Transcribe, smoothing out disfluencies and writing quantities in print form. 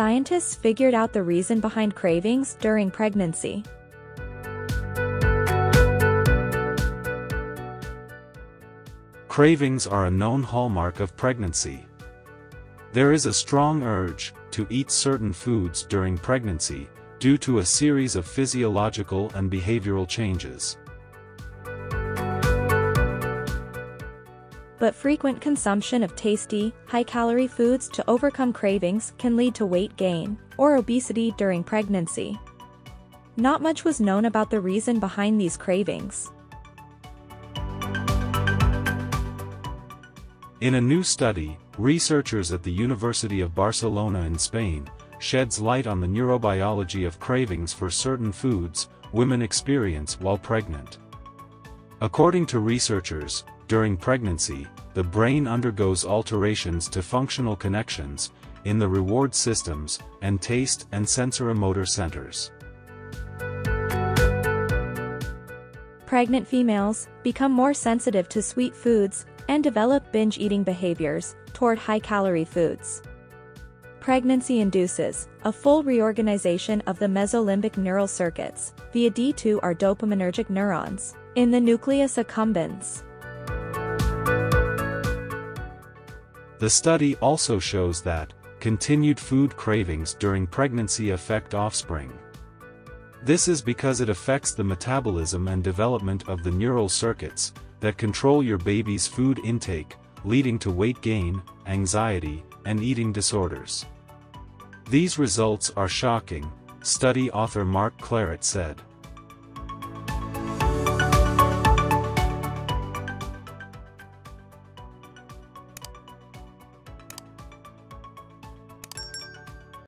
Scientists figured out the reason behind cravings during pregnancy. Cravings are a known hallmark of pregnancy. There is a strong urge to eat certain foods during pregnancy due to a series of physiological and behavioral changes. But frequent consumption of tasty, high-calorie foods to overcome cravings can lead to weight gain or obesity during pregnancy. Not much was known about the reason behind these cravings. In a new study, researchers at the University of Barcelona in Spain sheds light on the neurobiology of cravings for certain foods women experience while pregnant. According to researchers, during pregnancy, the brain undergoes alterations to functional connections in the reward systems and taste and sensorimotor centers. Pregnant females become more sensitive to sweet foods and develop binge-eating behaviors toward high-calorie foods. Pregnancy induces a full reorganization of the mesolimbic neural circuits via D2R dopaminergic neurons in the nucleus accumbens. The study also shows that continued food cravings during pregnancy affect offspring. This is because it affects the metabolism and development of the neural circuits that control your baby's food intake, leading to weight gain, anxiety, and eating disorders. These results are shocking, study author Mark Claret said.